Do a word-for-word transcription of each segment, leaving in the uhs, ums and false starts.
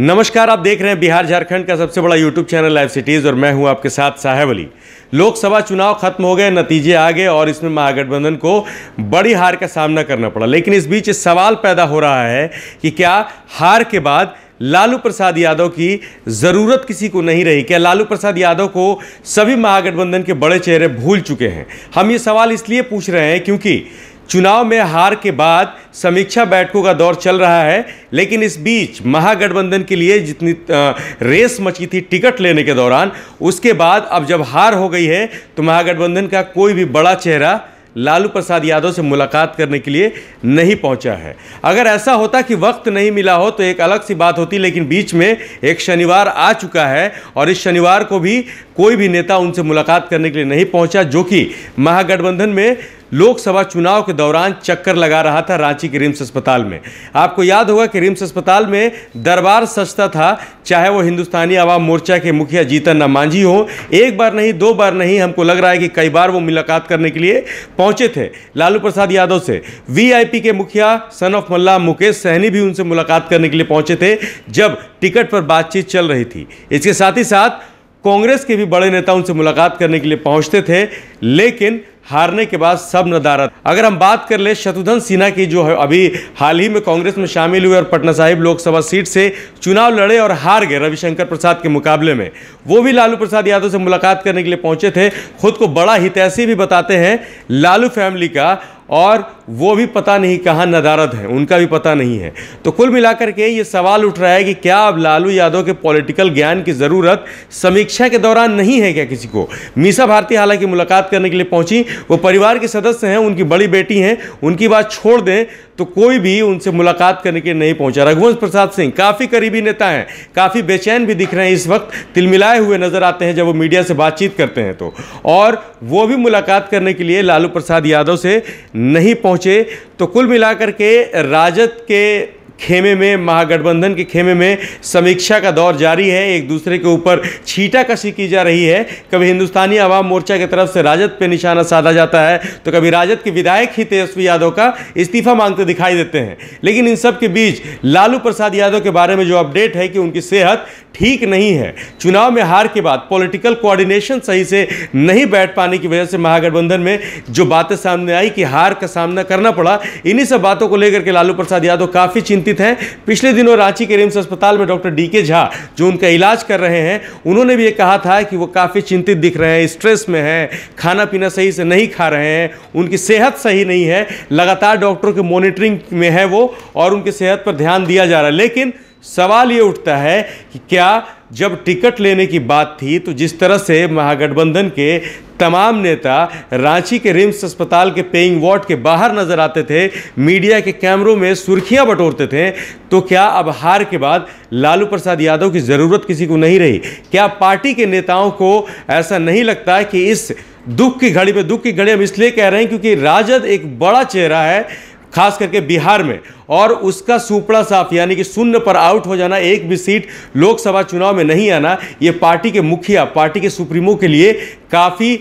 नमस्कार, आप देख रहे हैं बिहार झारखंड का सबसे बड़ा यूट्यूब चैनल लाइव सिटीज़ और मैं हूं आपके साथ साहेब अली। लोकसभा चुनाव खत्म हो गए, नतीजे आ गए और इसमें महागठबंधन को बड़ी हार का सामना करना पड़ा। लेकिन इस बीच इस सवाल पैदा हो रहा है कि क्या हार के बाद लालू प्रसाद यादव की ज़रूरत किसी को नहीं रही? क्या लालू प्रसाद यादव को सभी महागठबंधन के बड़े चेहरे भूल चुके हैं? हम ये सवाल इसलिए पूछ रहे हैं क्योंकि चुनाव में हार के बाद समीक्षा बैठकों का दौर चल रहा है, लेकिन इस बीच महागठबंधन के लिए जितनी रेस मची थी टिकट लेने के दौरान, उसके बाद अब जब हार हो गई है तो महागठबंधन का कोई भी बड़ा चेहरा लालू प्रसाद यादव से मुलाकात करने के लिए नहीं पहुंचा है। अगर ऐसा होता कि वक्त नहीं मिला हो तो एक अलग सी बात होती, लेकिन बीच में एक शनिवार आ चुका है और इस शनिवार को भी कोई भी नेता उनसे मुलाकात करने के लिए नहीं पहुंचा, जो कि महागठबंधन में लोकसभा चुनाव के दौरान चक्कर लगा रहा था रांची के रिम्स अस्पताल में। आपको याद होगा कि रिम्स अस्पताल में दरबार सजता था, चाहे वो हिंदुस्तानी अवाम मोर्चा के मुखिया जीतन राम मांझी हो। एक बार नहीं, दो बार नहीं, हमको लग रहा है कि कई बार वो मुलाकात करने के लिए पहुंचे थे लालू प्रसाद यादव से। वीआईपी के मुखिया सन ऑफ मल्ला मुकेश सहनी भी उनसे मुलाकात करने के लिए पहुंचे थे जब टिकट पर बातचीत चल रही थी। इसके साथ ही साथ कांग्रेस के भी बड़े नेता उनसे मुलाकात करने के लिए पहुंचते थे, लेकिन हारने के बाद सब नदारद। अगर हम बात कर ले शत्रुघ्न सिन्हा की, जो अभी हाल ही में कांग्रेस में शामिल हुए और पटना साहिब लोकसभा सीट से चुनाव लड़े और हार गए रविशंकर प्रसाद के मुकाबले में, वो भी लालू प्रसाद यादव से मुलाकात करने के लिए पहुंचे थे। खुद को बड़ा हितैषी भी बताते हैं लालू फैमिली का, और वो भी पता नहीं कहाँ नदारद हैं, उनका भी पता नहीं है। तो कुल मिलाकर के ये सवाल उठ रहा है कि क्या अब लालू यादव के पॉलिटिकल ज्ञान की ज़रूरत समीक्षा के दौरान नहीं है क्या किसी को? मीसा भारती हालांकि मुलाकात करने के लिए पहुंची, वो परिवार के सदस्य हैं, उनकी बड़ी बेटी हैं, उनकी बात छोड़ दें तो कोई भी उनसे मुलाकात करने के लिए नहीं पहुंचा। रघुवंश प्रसाद सिंह काफ़ी करीबी नेता हैं, काफ़ी बेचैन भी दिख रहे हैं इस वक्त, तिलमिलाए हुए नजर आते हैं जब वो मीडिया से बातचीत करते हैं तो, और वो भी मुलाकात करने के लिए लालू प्रसाद यादव से नहीं पहुंचे। तो कुल मिलाकर के राजद के खेमे में, महागठबंधन के खेमे में समीक्षा का दौर जारी है। एक दूसरे के ऊपर छींटाकशी की जा रही है। कभी हिंदुस्तानी अवाम मोर्चा की तरफ से राजद पे निशाना साधा जाता है तो कभी राजद के विधायक ही तेजस्वी यादव का इस्तीफा मांगते दिखाई देते हैं। लेकिन इन सब के बीच लालू प्रसाद यादव के बारे में जो अपडेट है कि उनकी सेहत ठीक नहीं है, चुनाव में हार के बाद पॉलिटिकल कोऑर्डिनेशन सही से नहीं बैठ पाने की वजह से महागठबंधन में जो बातें सामने आई कि हार का सामना करना पड़ा, इन्हीं सब बातों को लेकर के लालू प्रसाद यादव काफ़ी चिंतित हैं। पिछले दिनों रांची के रिम्स अस्पताल में डॉक्टर डीके झा जो उनका इलाज कर रहे हैं, उन्होंने भी ये कहा था कि वो काफ़ी चिंतित दिख रहे हैं, स्ट्रेस में हैं, खाना पीना सही से नहीं खा रहे हैं, उनकी सेहत सही नहीं है, लगातार डॉक्टरों के मॉनिटरिंग में है वो और उनकी सेहत पर ध्यान दिया जा रहा है। लेकिन सवाल ये उठता है कि क्या जब टिकट लेने की बात थी तो जिस तरह से महागठबंधन के तमाम नेता रांची के रिम्स अस्पताल के पेइंग वार्ड के बाहर नजर आते थे, मीडिया के कैमरों में सुर्खियां बटोरते थे, तो क्या अब हार के बाद लालू प्रसाद यादव की ज़रूरत किसी को नहीं रही? क्या पार्टी के नेताओं को ऐसा नहीं लगता कि इस दुख की घड़ी पे दुख की घड़ी हम इसलिए कह रहे हैं क्योंकि राजद एक बड़ा चेहरा है खास करके बिहार में, और उसका सुपड़ा साफ यानी कि शून्य पर आउट हो जाना, एक भी सीट लोकसभा चुनाव में नहीं आना, ये पार्टी के मुखिया, पार्टी के सुप्रीमो के लिए काफ़ी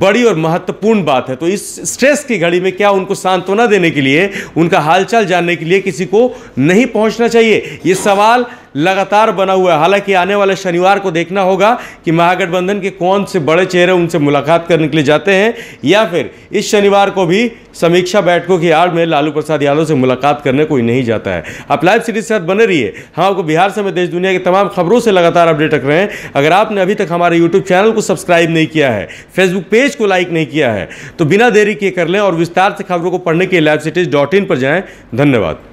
बड़ी और महत्वपूर्ण बात है। तो इस स्ट्रेस की घड़ी में क्या उनको सांत्वना देने के लिए, उनका हालचाल जानने के लिए किसी को नहीं पहुंचना चाहिए? ये सवाल लगातार बना हुआ है। हालांकि आने वाले शनिवार को देखना होगा कि महागठबंधन के कौन से बड़े चेहरे उनसे मुलाकात करने के लिए जाते हैं, या फिर इस शनिवार को भी समीक्षा बैठकों की आड़ में लालू प्रसाद यादव से मुलाकात करने कोई नहीं जाता है। आप लाइव सिटीज़ के साथ बने रहिए, हम आपको बिहार समेत देश दुनिया की तमाम खबरों से लगातार अपडेट रख रहे हैं। अगर आपने अभी तक हमारे यूट्यूब चैनल को सब्सक्राइब नहीं किया है, फेसबुक पेज को लाइक नहीं किया है, तो बिना देरी किए कर लें और विस्तार से खबरों को पढ़ने के लिए लाइव सिटीज़ डॉट इन पर जाएँ। धन्यवाद।